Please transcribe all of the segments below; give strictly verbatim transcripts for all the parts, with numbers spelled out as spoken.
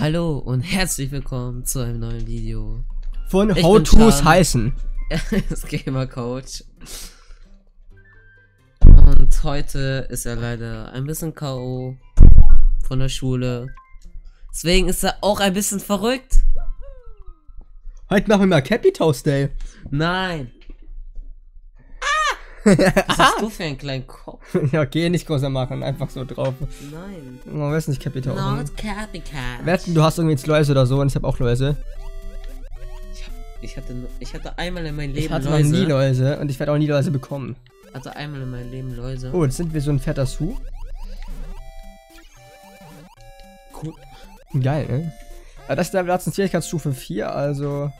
Hallo und herzlich willkommen zu einem neuen Video von ich How to's heißen. Das Gamercouch. Und heute ist er leider ein bisschen K O von der Schule. Deswegen ist er auch ein bisschen verrückt. Heute machen wir mal Cappy-Toast-Day. Nein. Ah! Was hast du für einen kleinen Kopf? Ja, geh nicht größer machen, einfach so drauf. Nein. Man weiß nicht Cappy-Toast. Wetten, du hast irgendwie jetzt Läuse oder so und ich habe auch Läuse. Ich hatte, ich hatte einmal in meinem Leben ich hatte Läuse. Ich hatte nie Läuse und ich werde auch nie Läuse bekommen. Ich hatte einmal in meinem Leben Läuse. Oh, jetzt sind wir so ein fetter Su. Cool. Geil, ne? Aber das ist der letzten Schwierigkeitsstufe vier, also...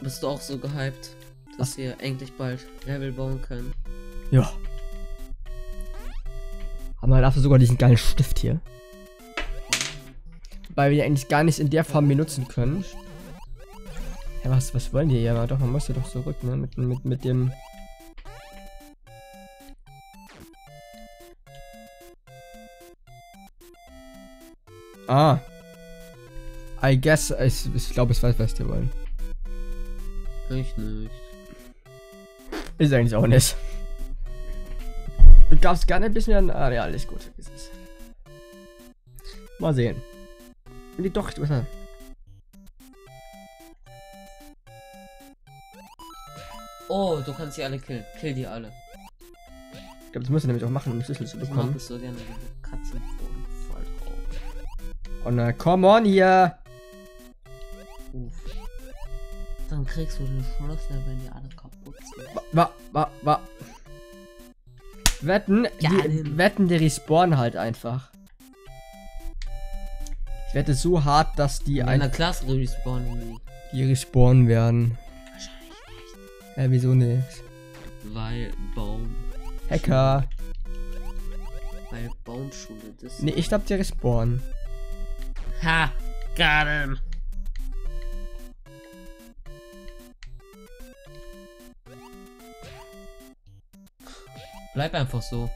Bist du auch so gehypt, dass Ach. wir endlich bald Level bauen können? Ja. Haben wir dafür sogar diesen geilen Stift hier. Weil wir ihn eigentlich gar nicht in der Form benutzen können. Ja, was, was wollen die hier? Ja, doch, man muss ja doch zurück, ne? Mit, mit, mit dem... Ah. I guess... Ich, ich glaube, ich weiß, was die wollen. Ich nicht. Ist eigentlich auch nicht. Ich glaub's gerne ein bisschen... Ah, ja, alles gut. Ist es. Mal sehen. Nee, doch, ich... Oh, du kannst die alle killen. Kill die alle. Ich glaube, das müssen wir nämlich auch machen, um die Schlüssel zu bekommen. Ich mag das so gerne, die Katzen voll drauf. Oh na, come on hier! Uff. Dann kriegst du den Schlüssel, wenn die alle kaputt sind. Wa, wa, wa. Wetten, ja, die, wetten, die respawnen halt einfach. Ich wette so hart, dass die... In einer Klasse respawnen. Die respawnen werden. Hä, äh, wieso nicht? Weil Baum. Hacker. Weil Baumschule das. Nee, ich glaub die respawnen. Ha! Got him! Bleib einfach so.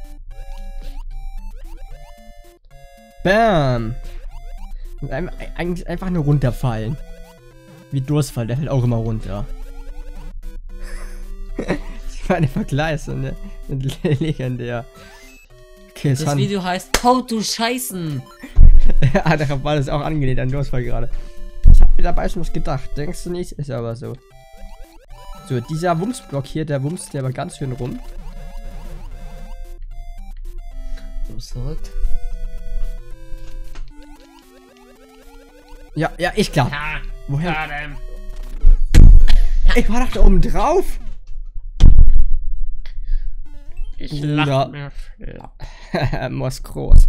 Bam! Und ein, eigentlich einfach nur runterfallen. Wie Durstfall, der fällt auch immer runter. Meine Vergleiche ne? Legendär. Okay, das San Video heißt How to Scheißen. Ah, der war das auch angelehnt an Durstfall gerade. Ich hab mir dabei schon was gedacht. Denkst du nicht? Ist aber so. So, dieser Wummsblock hier, der wumst der aber ganz schön rum. Du bist verrückt. Ja, ja, ich glaub. Ja, woher? Ja, ich war doch da oben drauf. Ich lach mir schlapp. Muss groß.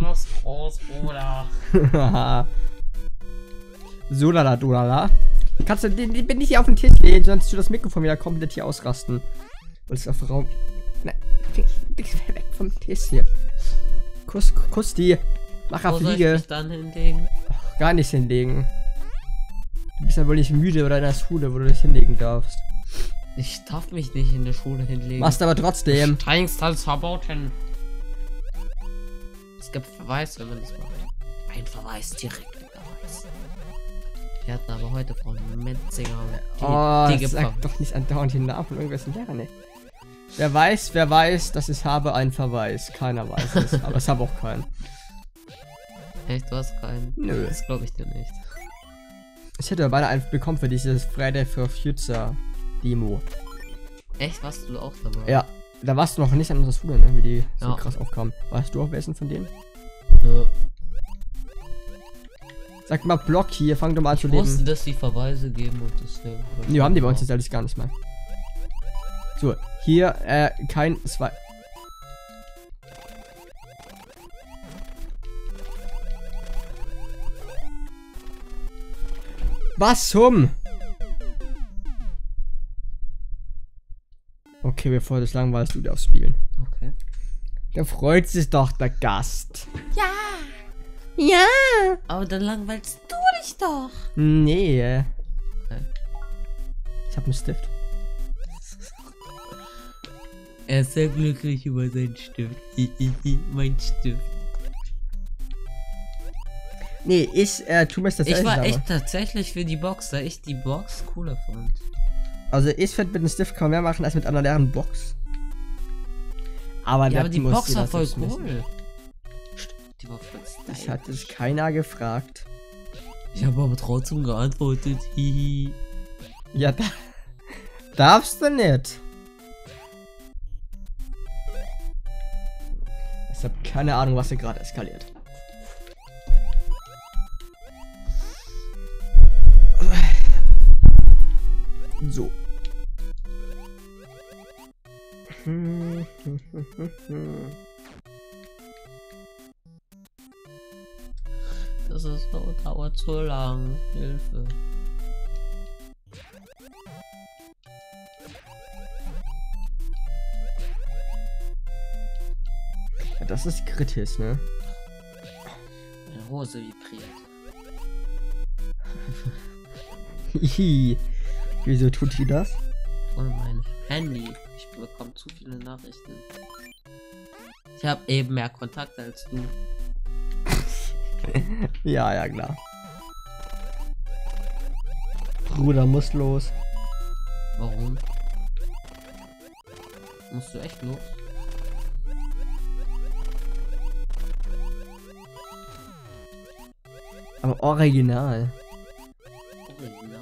Muss groß, Bruder. So, lala, du lala. Kannst du den, den bin ich hier auf den Tisch legen, sonst du das Mikrofon wieder komplett hier ausrasten. Und es auf Raum. Nein, weg vom Tisch hier. Kuss, kuss die. Mach ab, Fliege. Wo soll ich mich dann hinlegen? Ach, gar nicht hinlegen. Du bist ja wohl nicht müde oder in der Schule, wo du dich hinlegen darfst. Ich darf mich nicht in der Schule hinlegen. Machst aber trotzdem. Teilstals verboten. Es gibt Verweis, wenn man das macht. Ein Verweis, direkt ein Verweis. Wir hatten aber heute Frau Metzinger. Die, oh, die das sagt doch nicht andauernd den Namen von irgendwelchen Lehrern, ne? Wer weiß, wer weiß, dass ich habe einen Verweis. Keiner weiß es, aber ich habe auch keinen. Echt, du hast keinen? Nö. Das glaube ich dir nicht. Ich hätte beinahe einen bekommen für dieses Friday for Future. Demo. Echt? Warst du auch dabei? Ja, da warst du noch nicht an unserer Schule, ne? Wie die so ja. krass aufkamen. Warst du auch welchen von denen? Nö. Sag mal Block hier, fang doch mal an ich zu leben. Ich wusste, dass die Verweise geben und das... Ne, haben die bei uns jetzt alles gar nicht mal. So, hier, äh, kein... zwei. Was zum... Okay, bevor das langweilst, du darfst spielen. Okay. Da freut sich doch der Gast. Ja. Ja. Aber dann langweilst du dich doch. Nee. Okay. Ich hab einen Stift. Er ist sehr glücklich über seinen Stift. Mein Stift. Nee, ich äh, tu mich tatsächlich. Ich war echt aber. tatsächlich für die Box, da ich die Box cooler fand. Also ich finde, mit einem Stift kann man mehr machen als mit einer leeren Box. Aber, ja, aber die Box war voll cool. Die war voll stylisch. Ich hatte es keiner gefragt. Ich habe aber trotzdem geantwortet. Hihi. Ja, da darfst du nicht. Ich habe keine Ahnung, was hier gerade eskaliert. So. Das ist so, dauert zu lang. Hilfe. Ja, das ist kritisch, ne? Meine Hose vibriert. Wieso tut die das? Oh, mein Handy. Ich bekomme zu viele Nachrichten. Ich habe eben mehr Kontakt als du. Ja, ja, klar. Bruder, muss los. Warum? Musst du echt los? Aber original. Original.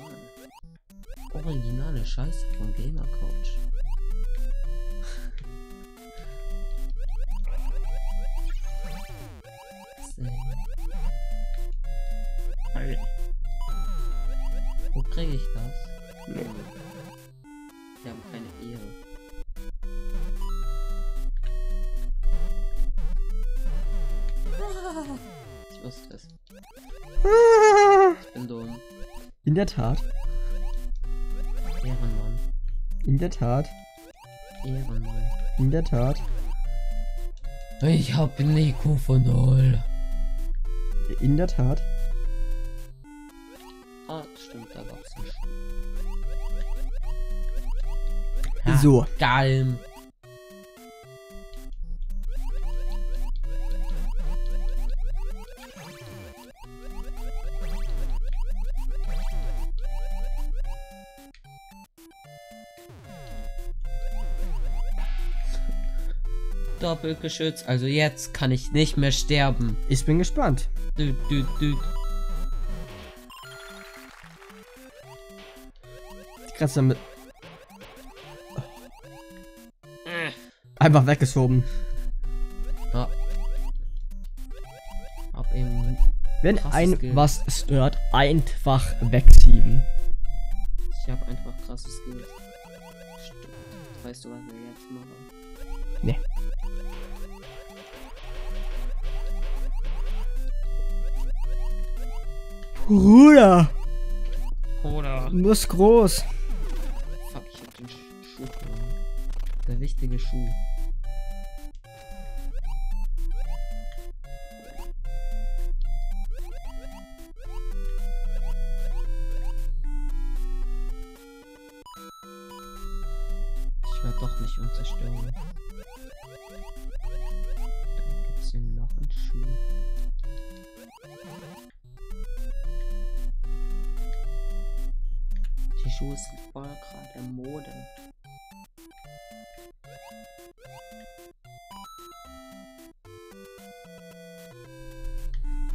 Originale Scheiße von Gamercouch. Wo kriege ich das? Nee. Wir haben keine Ehre. Ich wusste es. Ich bin dumm. In der Tat. Ehrenmann. In der Tat. Ehrenmann. In der Tat. Ich hab einen E Q von null. In der Tat. Ah, stimmt, da gab's nicht. Ha, so. Geil. Doppelgeschütz, also jetzt kann ich nicht mehr sterben. Ich bin gespannt. Dü, dü, dü. Kannst du mit oh. äh. einfach weggeschoben. Ja. Hab eben Wenn ein Skill. was stört, einfach wegschieben. Ich habe einfach krasses Skills. Weißt du, was wir jetzt machen? Nee. Bruder! Bruder! Du bist groß! Fuck, ich hab den Schuh verloren. Der wichtige Schuh. Ich werde doch nicht unzerstörbar. Dann gibt's hier noch einen Schuh. Schuhe sind voll gerade in Mode.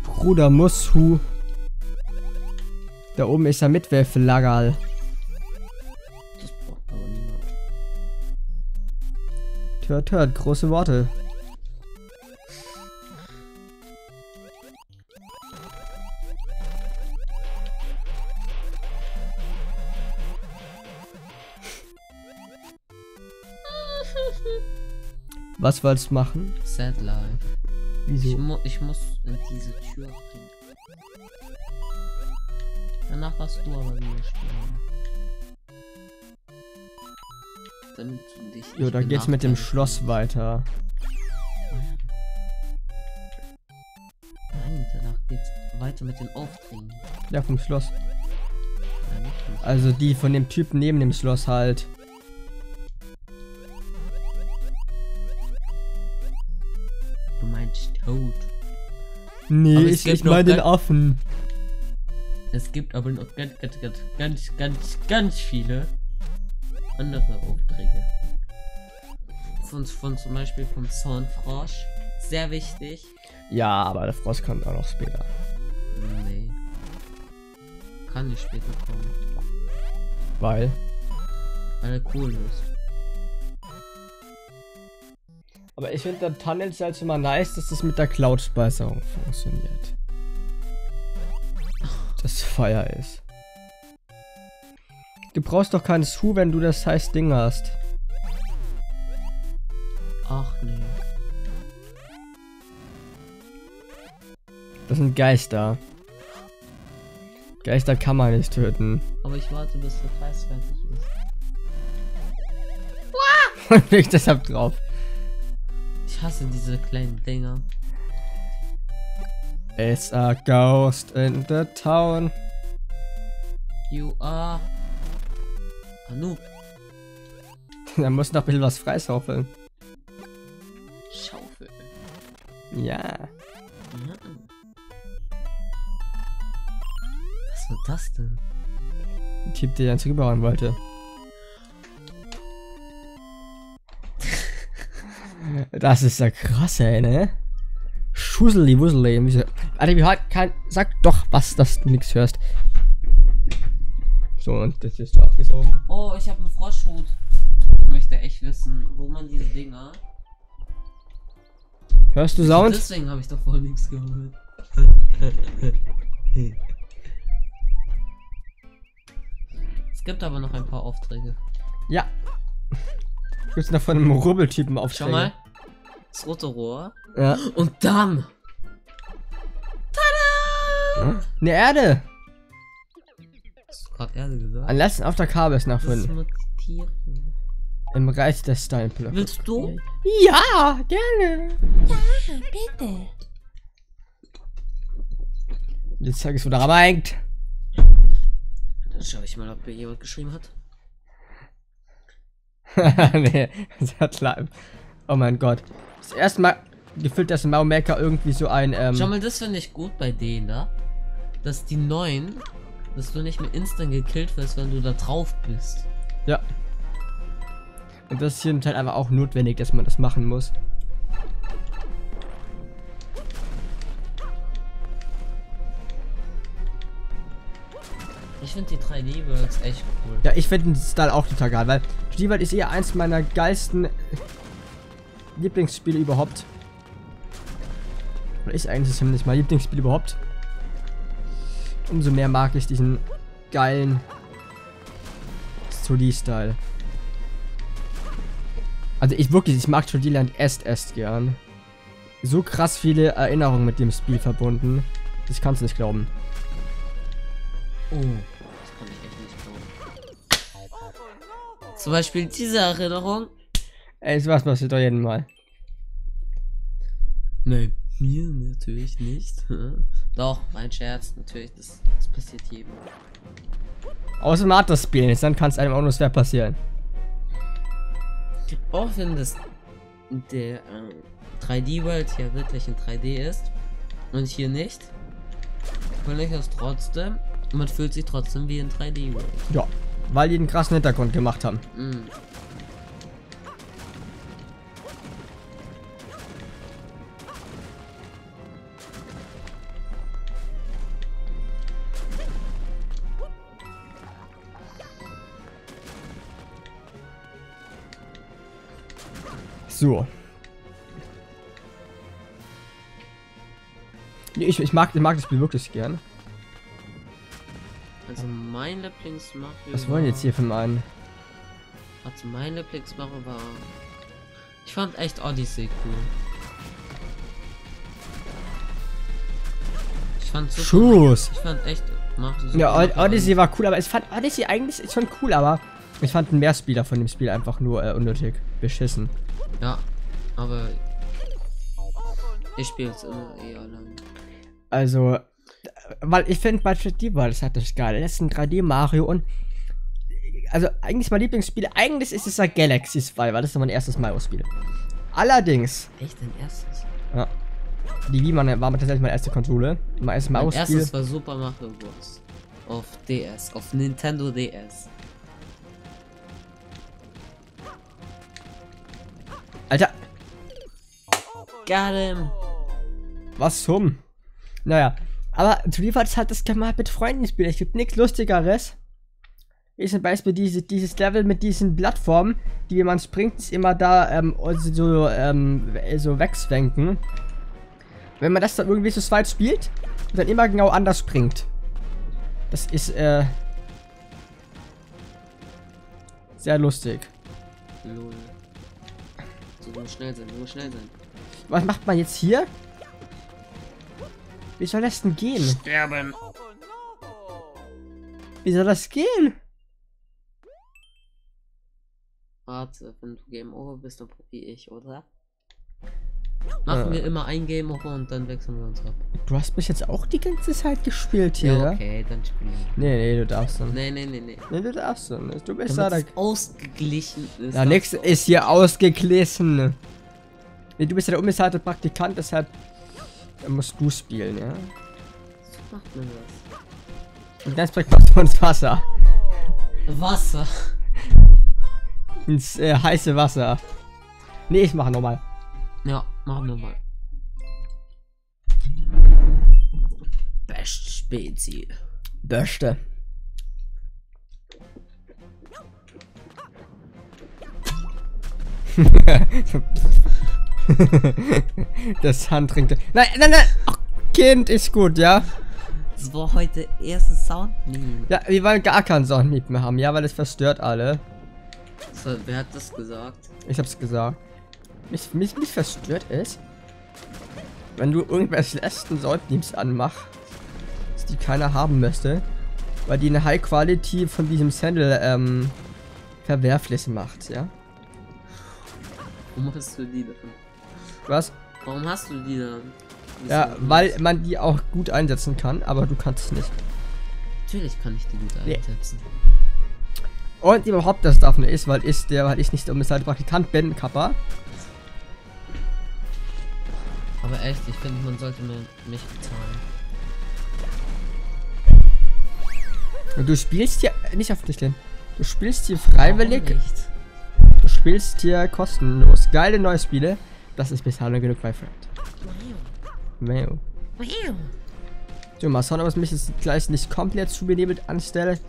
Bruder Mushu. Da oben ist der Mitwerflagerl. Das braucht aber niemand. Tört, tört, große Worte. Was wollt's machen? Sad Life. Wieso? Ich, mu ich muss in diese Tür rein. Danach warst du aber wieder spielen. Damit du dich nicht. Jo, da geht's mit dem Schloss weiter. Nein, danach geht's weiter mit den Aufträgen. Ja, vom Schloss. Nein, nicht nicht. Also die von dem Typen neben dem Schloss halt. Nee, ich, ich meine den Affen. Es gibt aber noch ganz, ganz, ganz, ganz, ganz, ganz viele andere Aufträge. Von, von zum Beispiel vom Zornfrosch. Sehr wichtig. Ja, aber der Frosch kommt auch noch später. Nee. Kann nicht später kommen. Weil? Weil er cool ist. Aber ich finde der Tunnel ist halt immer nice, dass das mit der Cloud-Speicherung funktioniert. Das Feuer ist. Du brauchst doch keinen Schuh, wenn du das heiße Ding hast. Ach nee. Das sind Geister. Geister kann man nicht töten. Aber ich warte, bis der Preis fertig ist. Und ich deshalb drauf. Ich hasse diese kleinen Dinger. It's a ghost in the town. You are... a noob. Da muss noch ein bisschen was freischaufeln. Schaufeln? Ja. Was war das denn? Ein Typ, der einen rüberhauen wollte. Das ist ja krass, ey, ne? Schusseli, Wusseli. Alter, wie hart kann. Sag doch was, dass du nichts hörst. So, und das ist abgesogen. Oh, ich habe einen Froschhut. Ich möchte echt wissen, wo man diese Dinger. Hörst du Sound? Deswegen habe ich doch voll nichts gehört. Es gibt aber noch ein paar Aufträge. Ja. Kurz noch von einem Rubbeltypen aufsteigen. Schau mal. Das rote Rohr. Ja. Und dann. Tada! Hm? Eine Erde! Hast du gerade Erde gesagt? Am letzten auf der Kabel ist nach vorne. Im Reich des Steinblöcke. Willst du? Ja, gerne! Ja, bitte! Jetzt zeig ich, wo da reinhängt. Dann schau ich mal, ob mir jemand geschrieben hat. Nee, das hat live. Oh mein Gott. Das erste Mal gefühlt, dass Maumaker irgendwie so ein. Ähm Schau mal, das finde ich gut bei denen da. Dass die neuen, dass du nicht mehr instant gekillt wirst, wenn du da drauf bist. Ja. Und das ist hier halt einfach auch notwendig, dass man das machen muss. Ich finde die drei D-Worlds echt cool. Ja, ich finde den Style auch total geil, weil Stivald ist eher eins meiner geilsten Lieblingsspiele überhaupt. Oder ist eigentlich ziemlich mein Lieblingsspiel überhaupt. Umso mehr mag ich diesen geilen zwei D-Style. Also ich wirklich, ich mag zwei D-Land erst erst gern. So krass viele Erinnerungen mit dem Spiel verbunden. Das kannst du nicht glauben. Oh, das kann ich echt nicht glauben. Zum Beispiel diese Erinnerung. Ey, sowas passiert doch jeden Mal. Nein, mir natürlich nicht. Doch, mein Scherz, natürlich, das, das passiert jedem. Außer man hat das Spiel, dann kann es einem auch nur schwer passieren. Auch wenn das der äh, drei D-World hier wirklich in drei D ist und hier nicht, finde ich das trotzdem. Man fühlt sich trotzdem wie in drei D-World. Ja, weil die einen krassen Hintergrund gemacht haben. Mm. So. Ich, ich, mag, ich mag das Spiel wirklich gern. Also mein Lieblingsmario. Was wollen jetzt hier von meinen? Also mein Lieblingsmario war. Ich fand echt Odyssey cool. Ich fand so Schuss. Ich fand echt Mario so. Ja, cool. Odyssey war cool, aber ich fand Odyssey eigentlich ist schon cool, aber ich fand ein Mehrspieler von dem Spiel einfach nur äh, unnötig beschissen. Ja, aber ich spiele es immer eher lang. Also, weil ich finde bei drei D-World, das hat das geil. Das ist ein drei D-Mario und also eigentlich mein Lieblingsspiel, eigentlich ist es ja Galaxy zwei, weil das ist mein erstes Mario-Spiel. Allerdings. Echt dein erstes? Ja. Die Wii-Mane war tatsächlich meine erste Controller. Mein erstes Maus. Mein erstes war Super Mario Bros. Auf D S, auf Nintendo D S. Alter! Got him! Was zum? Naja, aber zu dir war das halt, das kann man halt mit Freunden spielen. Es gibt nichts Lustigeres. Ist zum Beispiel diese, dieses Level mit diesen Plattformen, die man springt, ist immer da ähm, also so, ähm, so wegswenken. Wenn man das dann irgendwie so zweit spielt und dann immer genau anders springt. Das ist äh, sehr lustig. Lol. So, du musst schnell sein, du musst schnell sein. Was macht man jetzt hier? Wie soll das denn gehen? Sterben. Wie soll das gehen? Warte, wenn du Game Over bist, dann probiere ich, oder? Machen äh. wir immer ein Game Over und dann wechseln wir uns ab. Du hast mich jetzt auch die ganze Zeit gespielt hier, ja, okay, dann spiel ich. Nee, nee, du darfst dann. Nee, nee, nee, nee. Nee, du darfst dann. Du bist da. Ausgeglichen ist. Ja, nix ist hier ausgeglichen. Nee, du bist ja der unbezahlte Praktikant, deshalb musst du spielen, ja. So macht man das. Und dann springt man ins Wasser. Wasser. Ins äh, heiße Wasser. Nee, ich mache nochmal. Ja, machen wir mal. Best Spezi. Beste. Das Handring. Nein, nein, nein. Oh, Kind ist gut, ja. Das war heute erste Soundmeme. Ja, wir wollen gar keinen Soundmeme mehr haben. Ja, weil das verstört alle. So, wer hat das gesagt? Ich hab's gesagt. Mich, mich, mich verstört ist, wenn du irgendwelche schlechten Soundmemes anmachst, die keiner haben möchte, weil die eine High Quality von diesem Sandal ähm, verwerflich macht, ja? Warum hast du die dann? Was? Warum hast du die dann? Ja, weil man die auch gut einsetzen kann, aber du kannst es nicht. Natürlich kann ich die gut einsetzen. Nee. Und überhaupt das darf nicht ist, weil ich, der, weil ich nicht der unbezahlte Praktikant bin, Kappa. Aber echt, ich finde, man sollte mir mich bezahlen. Du spielst hier nicht auf dich hin. Du spielst hier freiwillig. Du spielst hier kostenlos. Geile neue Spiele. Das ist Bezahlung genug, mein Freund. Wow. Wow. So, mal schauen, ob es mich jetzt gleich nicht komplett zu benebelt anstelle.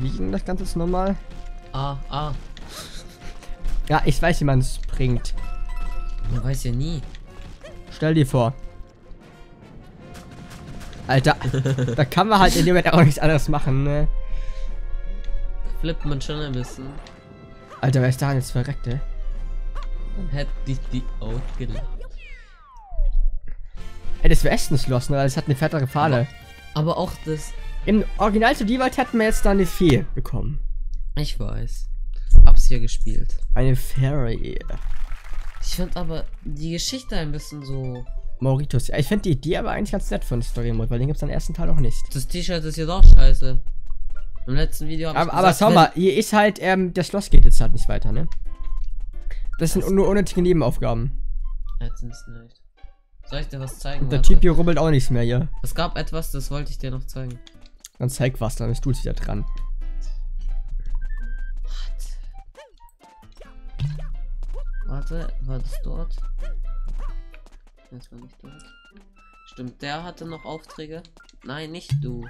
Wie ging das Ganze jetzt nochmal? Ah, ah. Ja, ich weiß, wie man springt. Man weiß ja nie. Stell dir vor. Alter, da kann man halt in dem Moment auch nichts anderes machen, ne? Da flippt man schon ein bisschen. Alter, wer ist da jetzt verreckt, ne? Dann hätte dich die out gelacht. Ey, das wäre echt ein Schloss, ne? Das hat eine fettere Fahne. Aber, aber auch das... Im Original zu Stivald hätten wir jetzt da eine Fee bekommen. Ich weiß. Hab's hier gespielt. Eine Fairy. Ich finde aber die Geschichte ein bisschen so... Mauritius. Ich finde die Idee aber eigentlich ganz nett von Story Mode, weil den gibt es am ersten Teil auch nicht. Das T-Shirt ist jetzt auch scheiße. Im letzten Video habe ich aber gesagt, schau mal, hier ist halt, ähm, das Schloss geht jetzt halt nicht weiter, ne? Das, das sind nur unnötige Nebenaufgaben. Jetzt sind's nicht. Soll ich dir was zeigen? Und der Typ hier rubbelt auch nichts mehr hier. Es gab etwas, das wollte ich dir noch zeigen. Dann zeig was, dann ist du wieder dran. Warte, war das dort? Das war nicht dort. Stimmt, der hatte noch Aufträge. Nein, nicht du.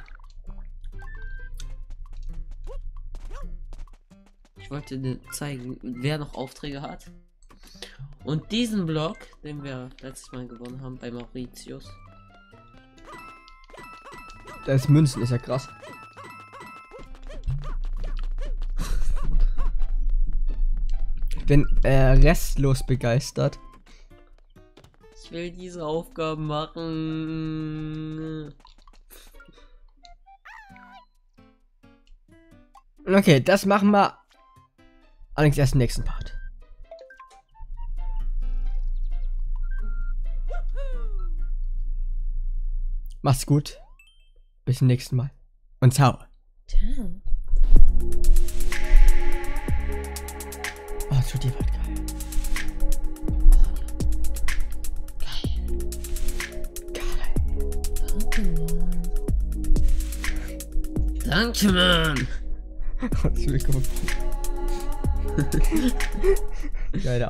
Ich wollte dir zeigen, wer noch Aufträge hat. Und diesen Block, den wir letztes Mal gewonnen haben bei Mauritius. Das Münzen ist ja krass. Bin äh, restlos begeistert. Ich will diese Aufgaben machen. Okay, das machen wir allerdings erst im nächsten Part. Macht's gut. Bis zum nächsten Mal. Und ciao. Ciao. Oh, zu dir war geil. Danke, Mann. Herzlich willkommen. Geile Ab